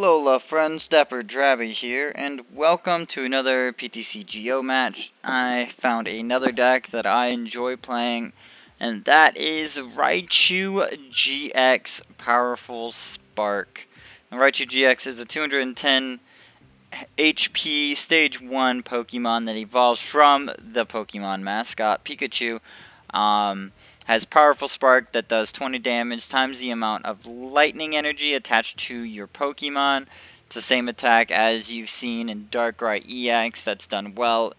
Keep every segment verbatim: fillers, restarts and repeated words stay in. Alola friends, Dapper Drabby here, and welcome to another P T C G O match. I found another deck that I enjoy playing, and that is Raichu G X Powerful Spark. Now, Raichu G X is a two hundred ten H P Stage one Pokemon that evolves from the Pokemon mascot Pikachu. Um, has Powerful Spark that does twenty damage times the amount of Lightning Energy attached to your Pokemon. It's the same attack as you've seen in Darkrai E X that's done well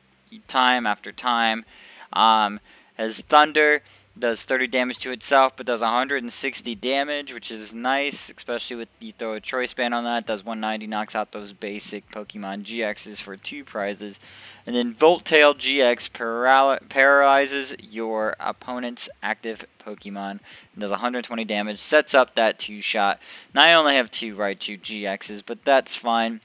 time after time. Um, has Thunder, does thirty damage to itself but does one hundred sixty damage, which is nice, especially with you throw a Choice Band on that, does one ninety, knocks out those basic Pokemon G Xs for two prizes. And then Voltorb G X paral paralyzes your opponent's active Pokemon and does one hundred twenty damage, sets up that two-shot. Now I only have two Raichu G Xs, but that's fine.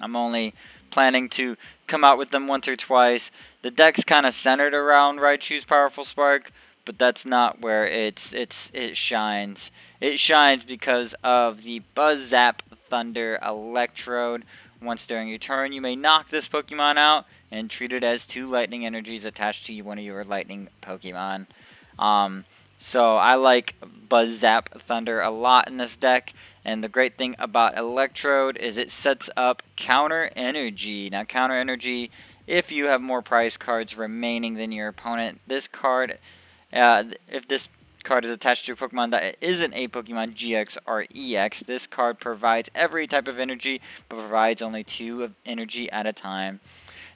I'm only planning to come out with them once or twice. The deck's kind of centered around Raichu's Powerful Spark, but that's not where it's it's it shines. It shines because of the Buzz Zap Thunder Electrode. Once during your turn, you may knock this Pokemon out and treat it as two Lightning Energies attached to one of your Lightning Pokemon. Um, so I like Buzz Zap Thunder a lot in this deck. And the great thing about Electrode is it sets up Counter Energy. Now, Counter Energy, if you have more prize cards remaining than your opponent, this card, uh, if this card is attached to a Pokemon that isn't a Pokemon G X or E X, this card provides every type of energy but provides only two of energy at a time.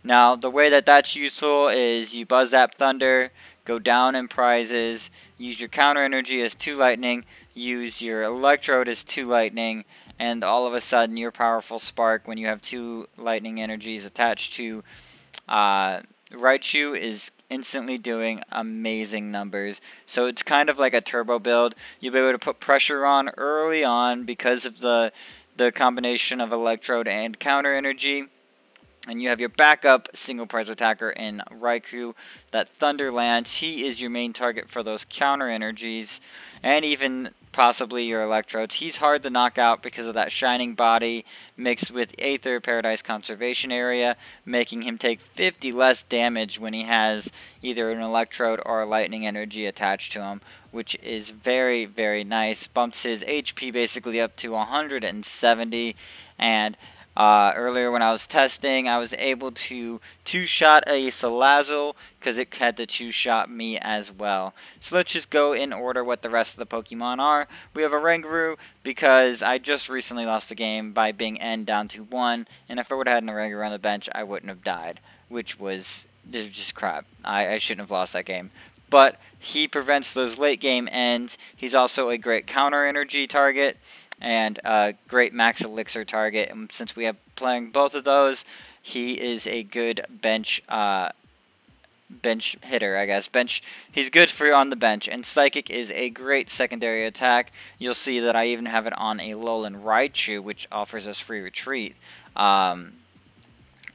Now the way that that's useful is you Buzz Zap Thunder, go down in prizes, use your Counter Energy as two Lightning, use your Electrode as two Lightning, and all of a sudden your Powerful Spark, when you have two Lightning Energies attached to uh, Raichu, is instantly doing amazing numbers. So it's kind of like a turbo build. You'll be able to put pressure on early on because of the the combination of Electrode and Counter Energy, and you have your backup single prize attacker in Raikou, that Thunder Lance. He is your main target for those Counter Energies and even possibly your Electrodes. He's hard to knock out because of that Shining Body mixed with Aether Paradise Conservation Area, making him take fifty less damage when he has either an Electrode or a Lightning Energy attached to him, which is very, very nice. Bumps his H P basically up to one hundred seventy, and Uh, earlier when I was testing, I was able to two-shot a Salazzle because it had to two-shot me as well. So let's just go in order what the rest of the Pokemon are. We have a Ranguru because I just recently lost the game by being N down to one, and if I would have had a Ranguru on the bench, I wouldn't have died, which was just crap. I, I shouldn't have lost that game. But he prevents those late-game ends. He's also a great Counter Energy target and a great Max Elixir target, and since we have playing both of those, he is a good bench uh, bench hitter, I guess. Bench, he's good for on the bench, and Psychic is a great secondary attack. You'll see that I even have it on Alolan Raichu, which offers us free retreat. Um,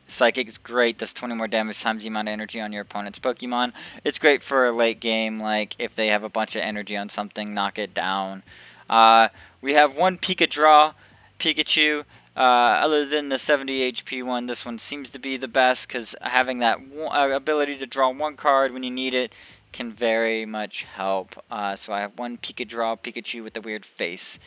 Psychic is great, does twenty more damage times the amount of energy on your opponent's Pokemon. It's great for a late game, like if they have a bunch of energy on something, knock it down. Uh, we have one Pika Draw, Pikachu. Uh, other than the seventy H P one, this one seems to be the best because having that one, uh, ability to draw one card when you need it can very much help. Uh, so I have one Pika Draw, Pikachu with the weird face.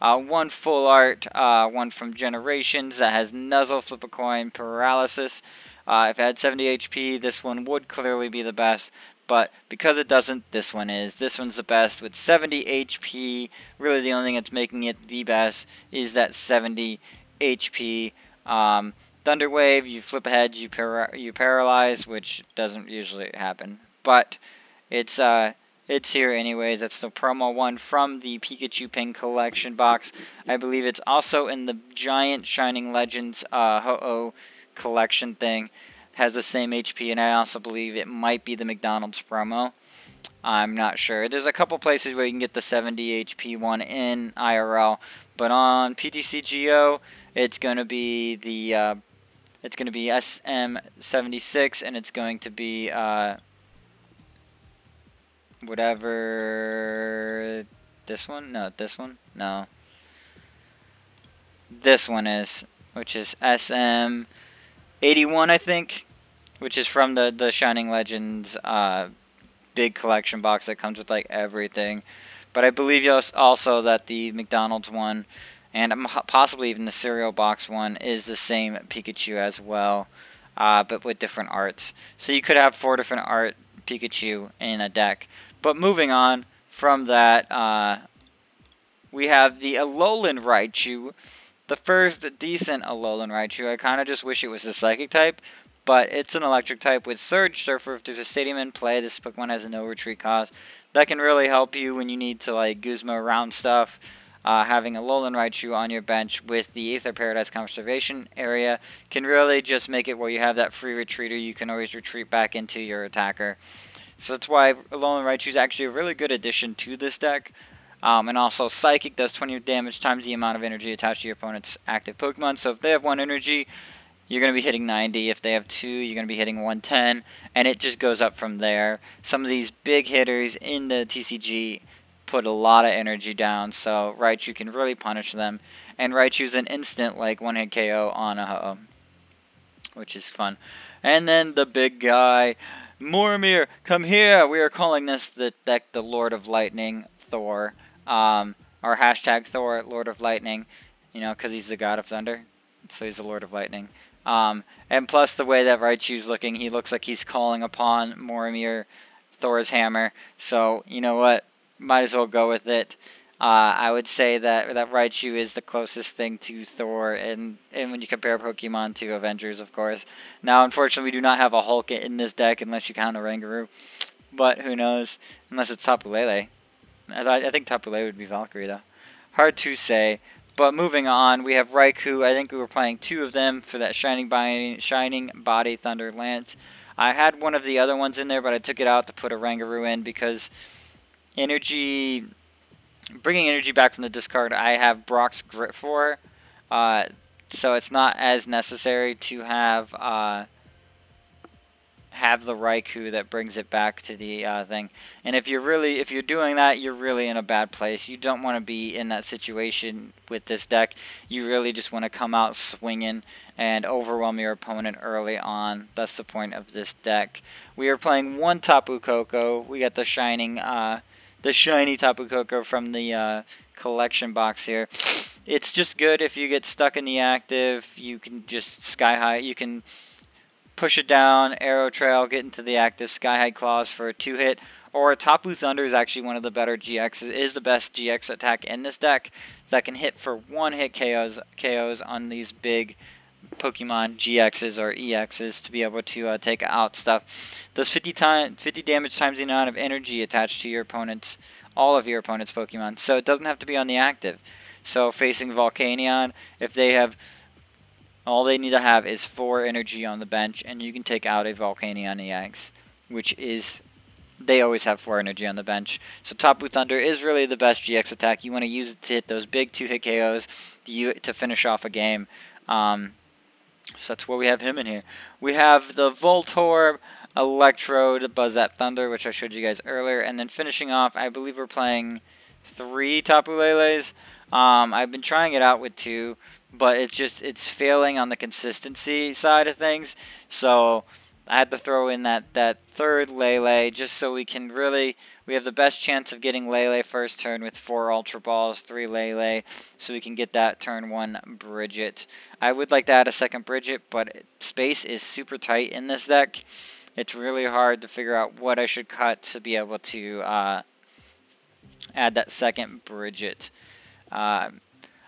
Uh, one Full Art, uh, one from Generations that has Nuzzle, Flip a Coin, Paralysis. Uh, if it had seventy H P, this one would clearly be the best, but because it doesn't, this one is. This one's the best with seventy H P. Really the only thing that's making it the best is that seventy H P. Um, Thunder Wave, you flip ahead, you, para you paralyze, which doesn't usually happen. But it's uh, it's here anyways. That's the promo one from the Pikachu Pin Collection box. I believe it's also in the giant Shining Legends uh, Ho-Oh collection thing. Has the same H P, and I also believe it might be the McDonald's promo. I'm not sure. There's a couple places where you can get the seventy H P one in I R L, but on P T C G O, it's going to be the uh, it's going to be S M seventy-six, and it's going to be uh, whatever this one. No, this one. No. this one is, which is S M eighty-one, I think, which is from the, the Shining Legends uh, big collection box that comes with like everything. But I believe also that the McDonald's one and possibly even the cereal box one is the same Pikachu as well, uh, but with different arts. So you could have four different art Pikachu in a deck. But moving on from that, uh, we have the Alolan Raichu, the first decent Alolan Raichu. I kind of just wish it was the Psychic type, but it's an Electric type with Surge Surfer. If there's a Stadium in play, this Pokemon has a no retreat cost. That can really help you when you need to like Guzma around stuff. Uh, having Alolan Raichu on your bench with the Aether Paradise Conservation Area can really just make it where you have that free retreater. You can always retreat back into your attacker. So that's why Alolan Raichu is actually a really good addition to this deck. Um, and also Psychic does twenty damage times the amount of energy attached to your opponent's active Pokemon. So if they have one energy, you're going to be hitting ninety. If they have two, you're going to be hitting one ten. And it just goes up from there. Some of these big hitters in the T C G put a lot of energy down, so Raichu can really punish them. And Raichu's an instant, like, one-hit K O on a Ho-Oh, which is fun. And then the big guy, Mormir, come here! We are calling this the deck the Lord of Lightning, Thor, um, or hashtag Thor, Lord of Lightning, you know, because he's the God of Thunder, so he's the Lord of Lightning. Um, and plus the way that Raichu's looking, he looks like he's calling upon Mormir, Thor's hammer, so, you know what? Might as well go with it. Uh, I would say that that Raichu is the closest thing to Thor, and, and when you compare Pokemon to Avengers, of course. Now, unfortunately, we do not have a Hulk in this deck unless you count a Ranguru. But who knows? Unless it's Tapu Lele. I, I think Tapu Lele would be Valkyrie, though. Hard to say. But moving on, we have Raikou. I think we were playing two of them for that Shining Body, Shining Body Thunder Lance. I had one of the other ones in there, but I took it out to put a Ranguru in because... Energy, bringing energy back from the discard, I have Brock's Grit for, uh, so it's not as necessary to have uh, have the Raikou that brings it back to the uh, thing. And if you're really, if you're doing that, you're really in a bad place. You don't want to be in that situation with this deck. You really just want to come out swinging and overwhelm your opponent early on. That's the point of this deck. We are playing one Tapu Koko. We got the shining. Uh, The shiny Tapu Koko from the uh, collection box here. It's just good if you get stuck in the active. You can just sky high. You can push it down, arrow trail, get into the active, sky high claws for a two hit. Or Tapu Thunder is actually one of the better G Xs. It is the best G X attack in this deck that can hit for one hit K Os K Os on these big Pokemon G Xs or E Xs to be able to uh, take out stuff. Does fifty, time, fifty damage times the amount of energy attached to your opponent's, all of your opponent's Pokemon. So it doesn't have to be on the active. So facing Volcanion, if they have, all they need to have is four energy on the bench, and you can take out a Volcanion E X, which is, they always have four energy on the bench. So Tapu Thunder is really the best G X attack. You want to use it to hit those big two-hit K Os to, to finish off a game. Um... So that's why we have him in here. We have the Voltorb, Electrode, Buzz Zap Thunder, which I showed you guys earlier. And then finishing off, I believe we're playing three Tapu Lele's. Um, I've been trying it out with two, but it's just, it's failing on the consistency side of things. So I had to throw in that, that third Lele just so we can really, we have the best chance of getting Lele first turn with four Ultra Balls, three Lele, so we can get that turn one Brigette. I would like to add a second Brigette, but space is super tight in this deck. It's really hard to figure out what I should cut to be able to uh, add that second Brigette. Uh,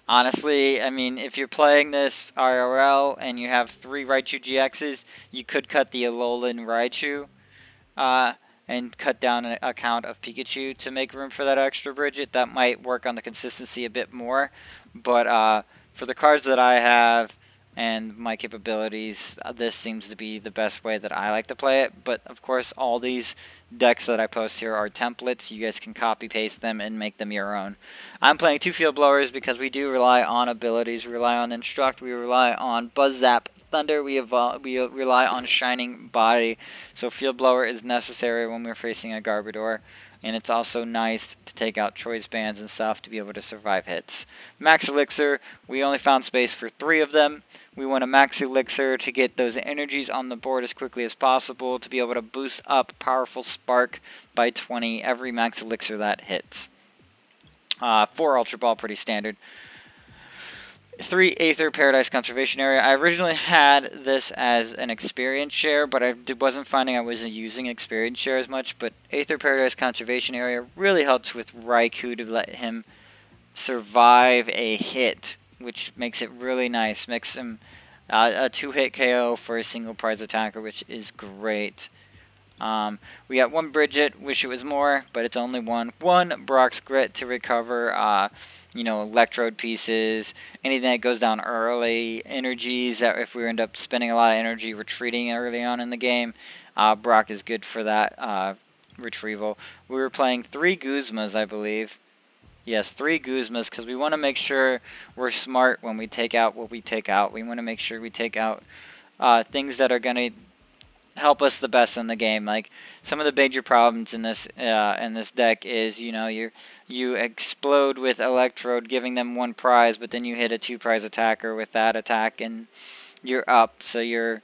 Honestly, I mean, if you're playing this I R L and you have three Raichu G Xs, you could cut the Alolan Raichu uh, and cut down a count of Pikachu to make room for that extra Brigette. That might work on the consistency a bit more, but uh, for the cards that I have and my capabilities, this seems to be the best way that I like to play it. But of course, all these decks that I post here are templates. You guys can copy paste them and make them your own. I'm playing two Field Blowers because we do rely on abilities, rely on Instruct, we rely on Buzz Zap Thunder, we evolve, we rely on Shining Body. So Field Blower is necessary when we're facing a Gardevoir and it's also nice to take out choice bands and stuff to be able to survive hits. Max Elixir, we only found space for three of them. We want a Max Elixir to get those energies on the board as quickly as possible to be able to boost up Powerful Spark by twenty every Max Elixir that hits. Uh, four Ultra Ball, pretty standard. Three Aether Paradise Conservation Area. I originally had this as an experience share, but I wasn't finding I wasn't using experience share as much. But Aether Paradise Conservation Area really helps with Raikou to let him survive a hit, which makes it really nice. Makes him uh, a two-hit K O for a single prize attacker, which is great. Um, we got one Brigette. Wish it was more, but it's only one. One Brock's Grit to recover, uh, you know, Electrode pieces, anything that goes down early, energies that if we end up spending a lot of energy retreating early on in the game, uh, Brock is good for that uh, retrieval. We were playing three Guzmas, I believe. Yes, three Guzmas, because we want to make sure we're smart when we take out what we take out. We want to make sure we take out uh, things that are going to help us the best in the game. Like some of the major problems in this uh, in this deck is, you know, you you explode with Electrode, giving them one prize, but then you hit a two prize attacker with that attack, and you're up. So your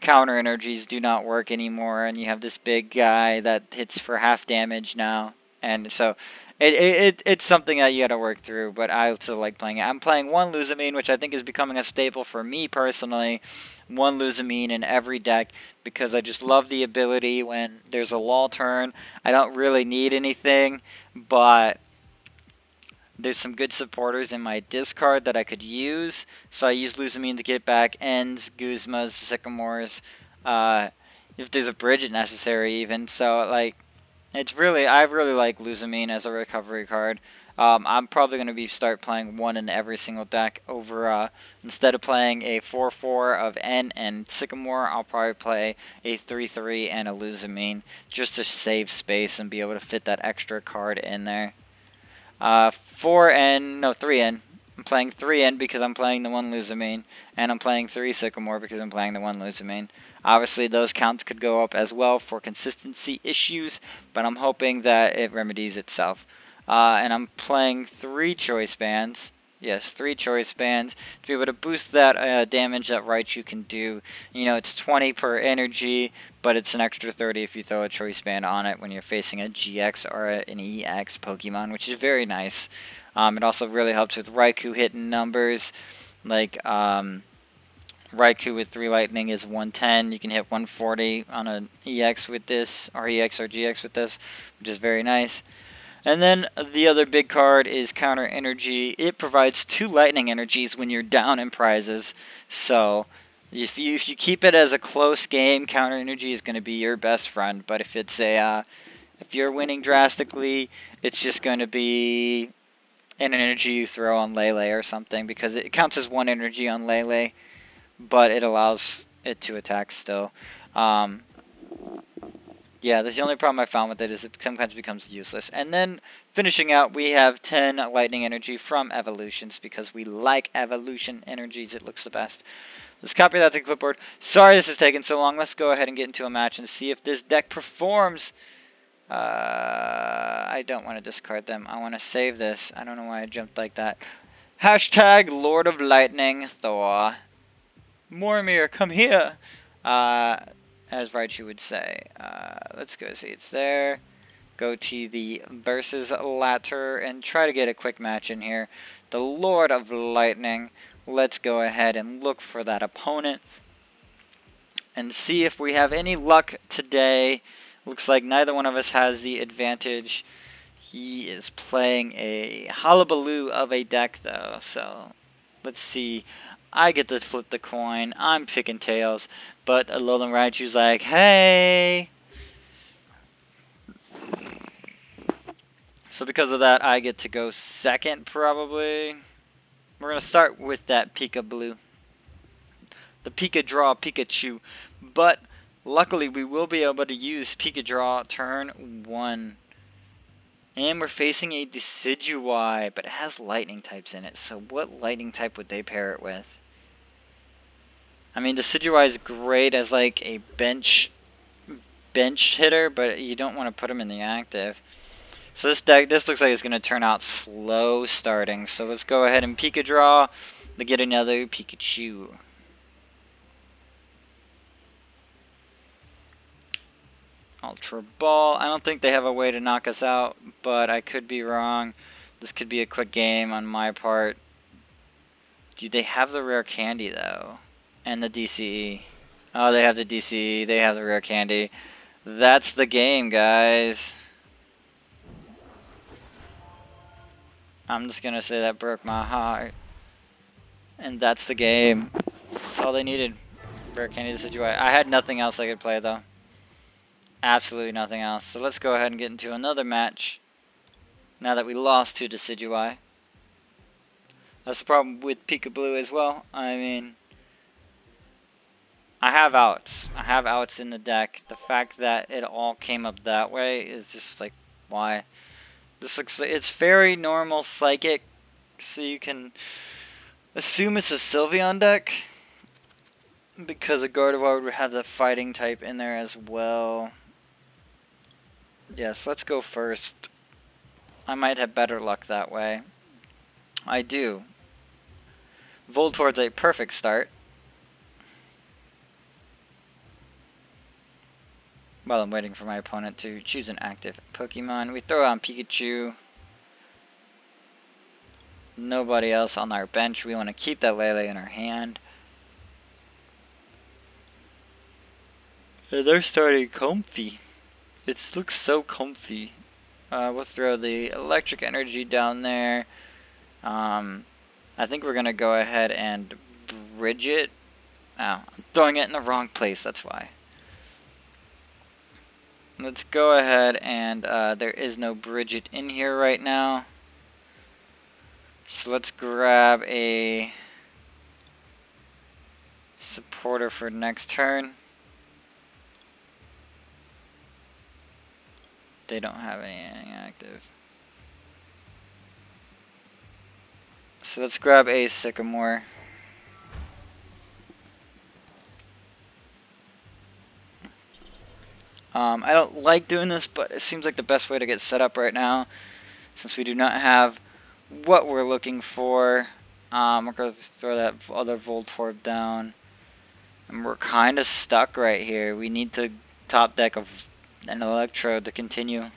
counter energies do not work anymore, and you have this big guy that hits for half damage now. And so it it it's something that you got to work through. But I also like playing it. I'm playing one Lusamine, which I think is becoming a staple for me personally. One Lusamine in every deck, because I just love the ability when there's a lull turn. I don't really need anything, but there's some good supporters in my discard that I could use. So I use Lusamine to get back ends, Guzmas, Sycamores, uh, if there's a Brigette necessary even. So like, it's really, I really like Lusamine as a recovery card. Um, I'm probably going to be start playing one in every single deck over, uh, instead of playing a four four of N and Sycamore, I'll probably play a three three and a Lusamine just to save space and be able to fit that extra card in there. Uh, four N, no, three N. I'm playing three N because I'm playing the one Lusamine, and I'm playing three Sycamore because I'm playing the one Lusamine. Obviously, those counts could go up as well for consistency issues, but I'm hoping that it remedies itself. Uh, and I'm playing three choice bands. Yes, three choice bands to be able to boost that uh, damage that Raichu can do. You know, it's twenty per energy, but it's an extra thirty if you throw a choice band on it when you're facing a G X or a, an E X Pokemon, which is very nice. Um, it also really helps with Raikou hitting numbers. Like um, Raikou with three Lightning is one ten. You can hit one forty on an E X with this, or E X or G X with this, which is very nice. And then the other big card is Counter Energy. It provides two Lightning Energies when you're down in prizes. So if you if you keep it as a close game, Counter Energy is going to be your best friend. But if it's a uh, if you're winning drastically, it's just going to be an energy you throw on Lele or something, because it counts as one energy on Lele, but it allows it to attack still. Um, Yeah, that's the only problem I found with it, is it sometimes becomes useless. And then finishing out, we have ten Lightning Energy from Evolutions, because we like Evolution Energies. It looks the best. Let's copy that to the clipboard. Sorry this is taking so long. Let's go ahead and get into a match and see if this deck performs. Uh, I don't want to discard them. I want to save this. I don't know why I jumped like that. Hashtag Lord of Lightning Thor. Mormir, come here. Uh... As Raichu would say. Uh, let's go see it's there. Go to the versus ladder and try to get a quick match in here. The Lord of Lightning. Let's go ahead and look for that opponent and see if we have any luck today. Looks like neither one of us has the advantage. He is playing a hullabaloo of a deck though. So let's see. I get to flip the coin. I'm picking tails. But Alolan Raichu's like, hey. So because of that, I get to go second probably. We're going to start with that Pika Blue. The Pika Draw Pikachu. But luckily we will be able to use Pika Draw turn one. And we're facing a Decidueye. But it has lightning types in it. So what lightning type would they pair it with? I mean, Decidueye is great as like a bench bench hitter, but you don't want to put him in the active. So this deck, this looks like it's going to turn out slow starting. So let's go ahead and Pika Draw to get another Pikachu. Ultra Ball. I don't think they have a way to knock us out, but I could be wrong. This could be a quick game on my part. Do they have the Rare Candy though? And the D C E. Oh, they have the D C E. They have the Rare Candy. That's the game, guys. I'm just gonna say that broke my heart. And that's the game. That's all they needed. Rare Candy Decidueye. I had nothing else I could play though. Absolutely nothing else. So let's go ahead and get into another match. Now that we lost to Decidueye. That's the problem with Pika Blue as well. I mean, I have outs. I have outs in the deck. The fact that it all came up that way is just like, why? This looks like it's very normal psychic, so you can assume it's a Sylveon deck because a Gardevoir would have the fighting type in there as well. Yes, let's go first. I might have better luck that way. I do. Voltorb's a perfect start. While I'm waiting for my opponent to choose an active Pokemon, we throw on Pikachu. Nobody else on our bench. We want to keep that Lele in our hand. They're starting comfy. It looks so comfy. Uh, we'll throw the Electric Energy down there. Um, I think we're gonna go ahead and Brigette. Oh, I'm throwing it in the wrong place, that's why. Let's go ahead and, uh, there is no Brigette in here right now. So let's grab a supporter for next turn. They don't have anything active. So let's grab a Sycamore. Um, I don't like doing this, but it seems like the best way to get set up right now, since we do not have what we're looking for. Um, we're going to throw that other Voltorb down. And we're kind of stuck right here. We need to top deck of an Electrode to continue.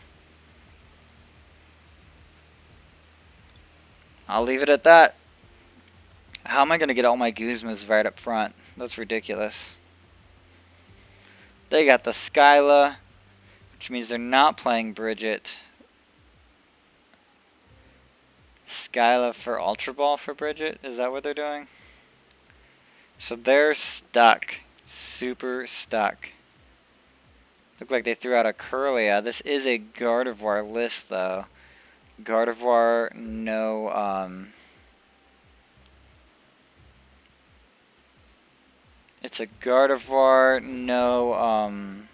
I'll leave it at that. How am I going to get all my Guzmas right up front? That's ridiculous. They got the Skyla, which means they're not playing Brigette. Skyla for Ultra Ball for Brigette? Is that what they're doing? So they're stuck. Super stuck. Look like they threw out a Kirlia. This is a Gardevoir list, though. Gardevoir, no, um, it's a Gardevoir, no, um,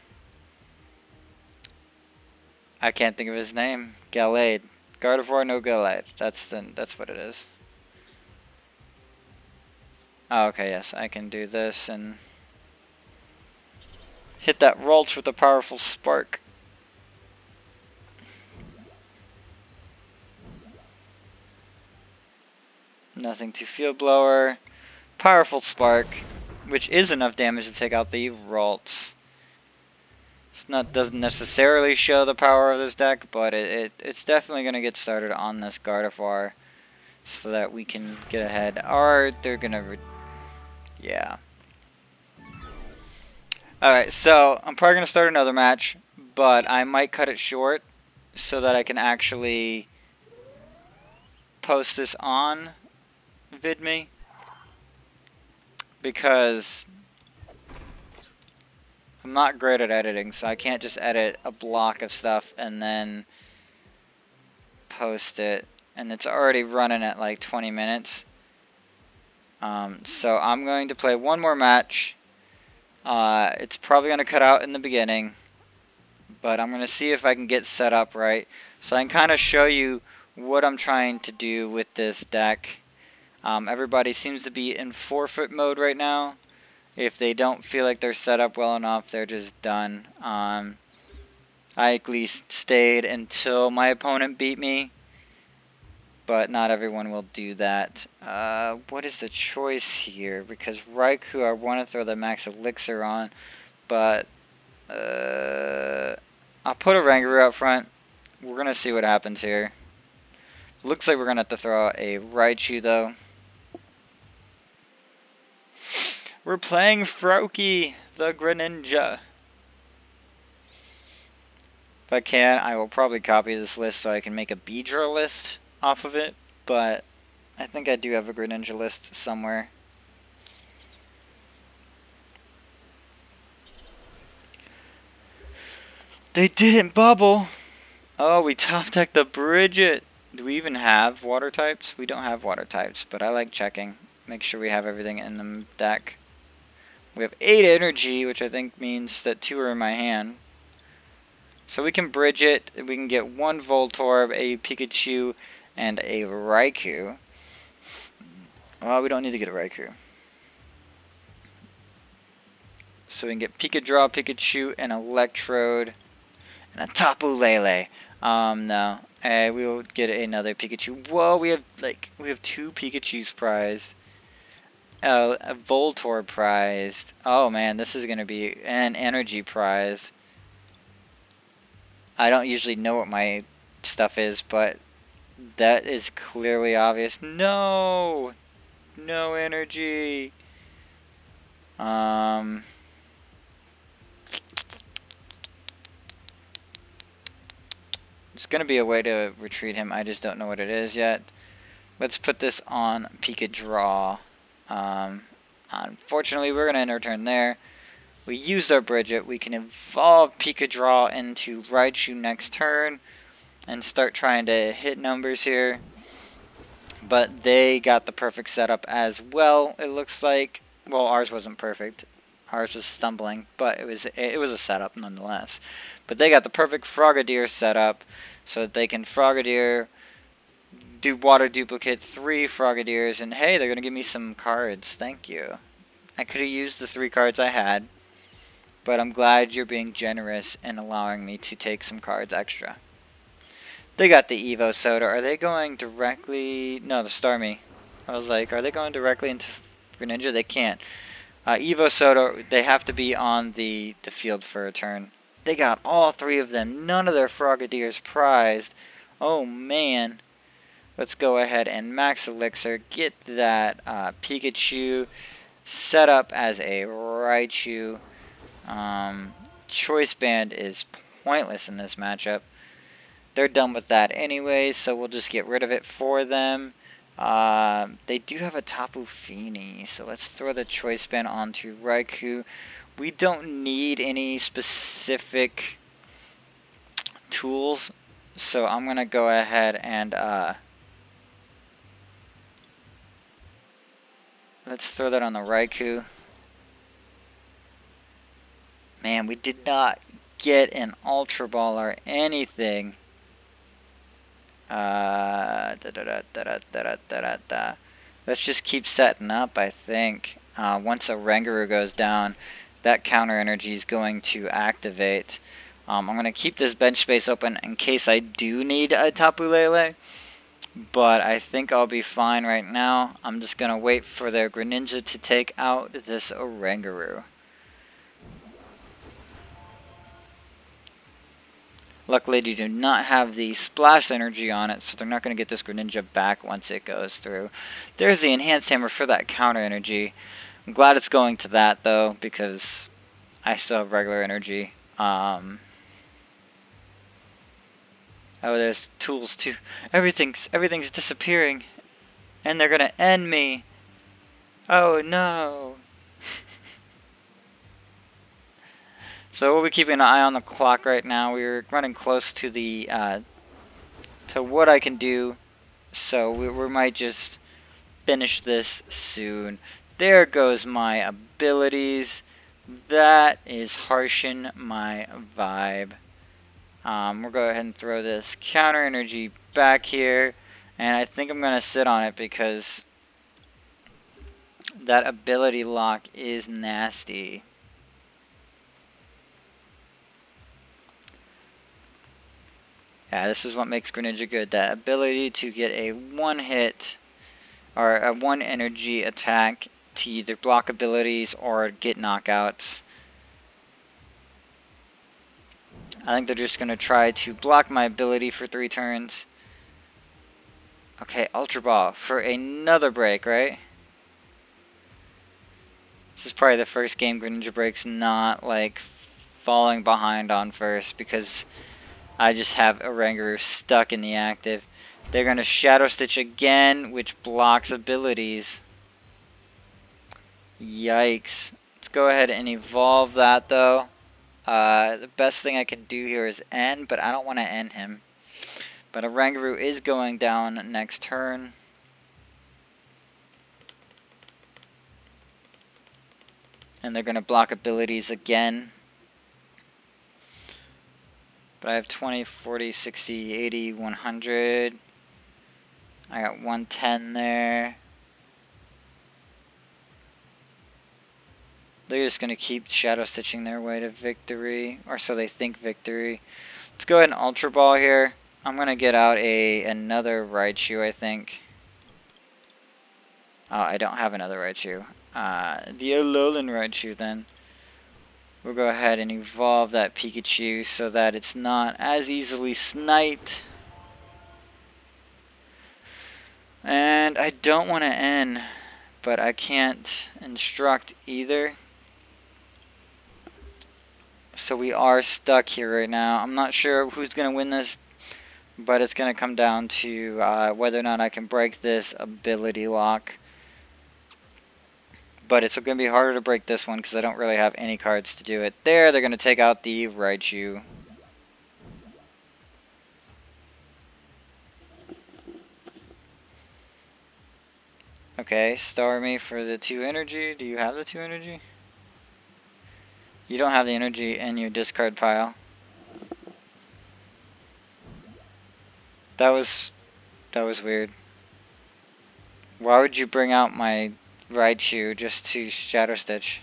I can't think of his name, Gallade, Gardevoir, no Gallade, that's the, that's what it is. Oh, okay, yes, I can do this and hit that Ralts with a Powerful Spark. Nothing to Field Blower. Powerful Spark, which is enough damage to take out the Ralts. It's not doesn't necessarily show the power of this deck, but it, it it's definitely gonna get started on this Gardevoir so that we can get ahead. Or they're gonna re yeah. Alright, so I'm probably gonna start another match, but I might cut it short so that I can actually post this on VidMe, because I'm not great at editing, so I can't just edit a block of stuff and then post it, and it's already running at like twenty minutes. Um, so I'm going to play one more match. Uh, it's probably going to cut out in the beginning, but I'm going to see if I can get set up right, so I can kind of show you what I'm trying to do with this deck. Um, everybody seems to be in forfeit mode right now. If they don't feel like they're set up well enough, they're just done. Um, I at least stayed until my opponent beat me. But not everyone will do that. Uh, what is the choice here? Because Raikou, I want to throw the Max Elixir on. But uh, I'll put a Ranguru up front. We're going to see what happens here. Looks like we're going to have to throw out a Raichu, though. We're playing Froakie, the Greninja. If I can, I will probably copy this list so I can make a Beedrill list off of it, but I think I do have a Greninja list somewhere. They didn't bubble! Oh, we top decked the Brigette! Do we even have water types? We don't have water types, but I like checking. Make sure we have everything in the deck. We have eight energy, which I think means that two are in my hand. So we can Brigette, we can get one Voltorb, a Pikachu, and a Raikou. Well, we don't need to get a Raikou. So we can get Pika Draw, Pikachu, and Electrode, and a Tapu Lele. Um, no, uh, we will get another Pikachu. Whoa, we have like we have two Pikachu's prized, uh, a Voltorb prized. Oh man, this is gonna be an energy prized. I don't usually know what my stuff is, but that is clearly obvious. No! No energy! Um... There's gonna be a way to retreat him, I just don't know what it is yet. Let's put this on Pika Draw. Um, unfortunately, we're gonna end our turn there. We used our Brigette. We can evolve Pika Draw into Raichu next turn and start trying to hit numbers here. But they got the perfect setup as well, it looks like. Well, ours wasn't perfect. Ours was stumbling, but it was it was a setup nonetheless. But they got the perfect Frogadier setup so that they can Frogadier, do water duplicate, three Frogadiers, and hey, they're going to give me some cards. Thank you. I could have used the three cards I had. But I'm glad you're being generous and allowing me to take some cards extra. They got the Evo Soda. Are they going directly... No, the Starmie. I was like, are they going directly into Greninja? They can't. Uh, Evo Soda, they have to be on the, the field for a turn. They got all three of them. None of their Frogadiers prized. Oh, man. Let's go ahead and Max Elixir. Get that uh, Pikachu set up as a Raichu. Um, Choice Band is pointless in this matchup. They're done with that anyway, so we'll just get rid of it for them. Uh, they do have a Tapu Fini, so let's throw the Choice Band onto Raikou. We don't need any specific tools, so I'm going to go ahead and uh, let's throw that on the Raikou. Man, we did not get an Ultra Ball or anything. Uh, da da da da da da da da. Let's just keep setting up, I think. Uh, once a Ranguru goes down, that counter energy is going to activate. Um, I'm going to keep this bench space open in case I do need a Tapu Lele. But I think I'll be fine right now. I'm just going to wait for their Greninja to take out this Ranguru. Luckily, you do not have the splash energy on it, so they're not going to get this Greninja back once it goes through. There's the Enhanced Hammer for that counter energy. I'm glad it's going to that, though, because I still have regular energy. Um, oh, there's tools, too. Everything's, everything's disappearing, and they're going to end me. Oh, no. So we'll be keeping an eye on the clock right now. We're running close to the uh, to what I can do, so we, we might just finish this soon. There goes my abilities. That is harshen my vibe. Um, we'll go ahead and throw this counter energy back here, and I think I'm gonna sit on it because that ability lock is nasty. Yeah, this is what makes Greninja good. That ability to get a one hit or a one energy attack to either block abilities or get knockouts. I think they're just going to try to block my ability for three turns. Okay, Ultra Ball for another break, right? This is probably the first game Greninja Break's not like falling behind on first, because I just have a Ranguru stuck in the active. They're going to Shadow Stitch again, which blocks abilities. Yikes. Let's go ahead and evolve that though. Uh, the best thing I can do here is end, but I don't want to end him. But a Ranguru is going down next turn. And they're going to block abilities again. But I have twenty, forty, sixty, eighty, one hundred. I got one ten there. They're just going to keep Shadow Stitching their way to victory. Or so they think victory. Let's go ahead and Ultra Ball here. I'm going to get out a another Raichu, I think. Oh, I don't have another Raichu. Uh, the Alolan Raichu then. We'll go ahead and evolve that Pikachu so that it's not as easily sniped. And I don't want to end, but I can't instruct either. So we are stuck here right now. I'm not sure who's going to win this, but it's going to come down to uh, whether or not I can break this ability lock. But it's going to be harder to break this one because I don't really have any cards to do it. There, they're going to take out the Raichu. Okay, star me for the two energy. Do you have the two energy? You don't have the energy in your discard pile. That was... that was weird. Why would you bring out my Raichu just to Shadow Stitch?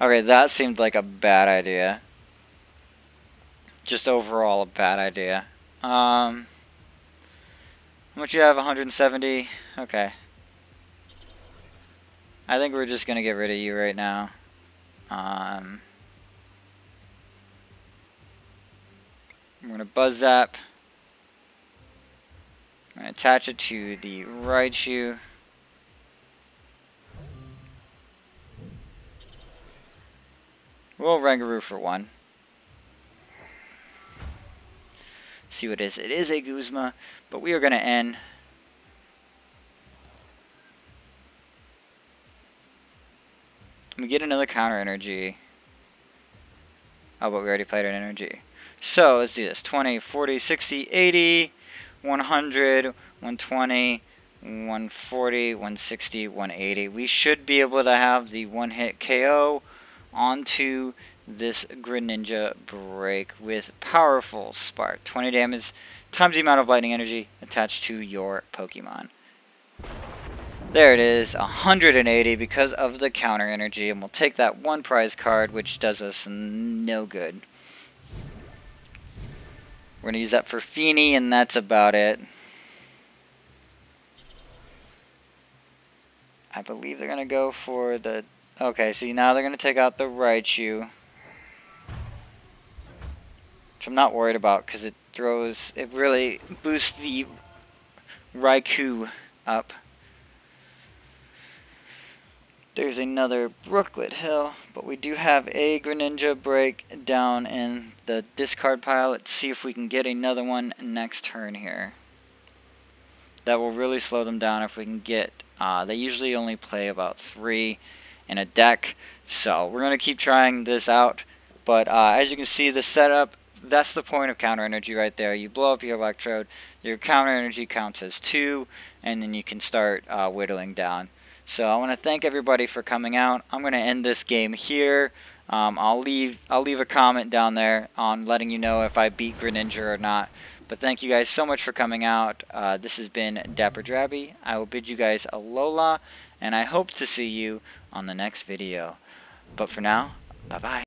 Okay, that seemed like a bad idea. Just overall a bad idea. Um, how much you have? one hundred seventy? Okay. I think we're just gonna get rid of you right now. Um, I'm gonna Buzz Zap. I'm going to attach it to the Raichu. We'll Ranguru for one. See what it is. It is a Guzma, but we are going to end. We get another counter energy. Oh, but we already played an energy. So let's do this. twenty, forty, sixty, eighty, one hundred, one twenty, one forty, one sixty, one eighty. We should be able to have the one hit K O onto this Greninja Break with Powerful Spark. twenty damage times the amount of lightning energy attached to your Pokemon. There it is, one hundred eighty because of the counter energy, and we'll take that one prize card, which does us no good. We're going to use that for Feeny, and that's about it. I believe they're going to go for the... Okay, so now they're going to take out the Raichu. Which I'm not worried about, because it throws... It really boosts the Raikou up. There's another Brooklet Hill, but we do have a Greninja Break down in the discard pile. Let's see if we can get another one next turn here. That will really slow them down if we can get... Uh, they usually only play about three in a deck, so we're going to keep trying this out. But uh, as you can see, the setup, that's the point of counter energy right there. You blow up your Electrode, your counter energy counts as two, and then you can start uh, whittling down. So I want to thank everybody for coming out. I'm going to end this game here. Um, I'll leave I'll leave a comment down there on letting you know if I beat Greninja or not. But thank you guys so much for coming out. Uh, this has been Dapper Drabby. I will bid you guys Alola, and I hope to see you on the next video. But for now, bye-bye.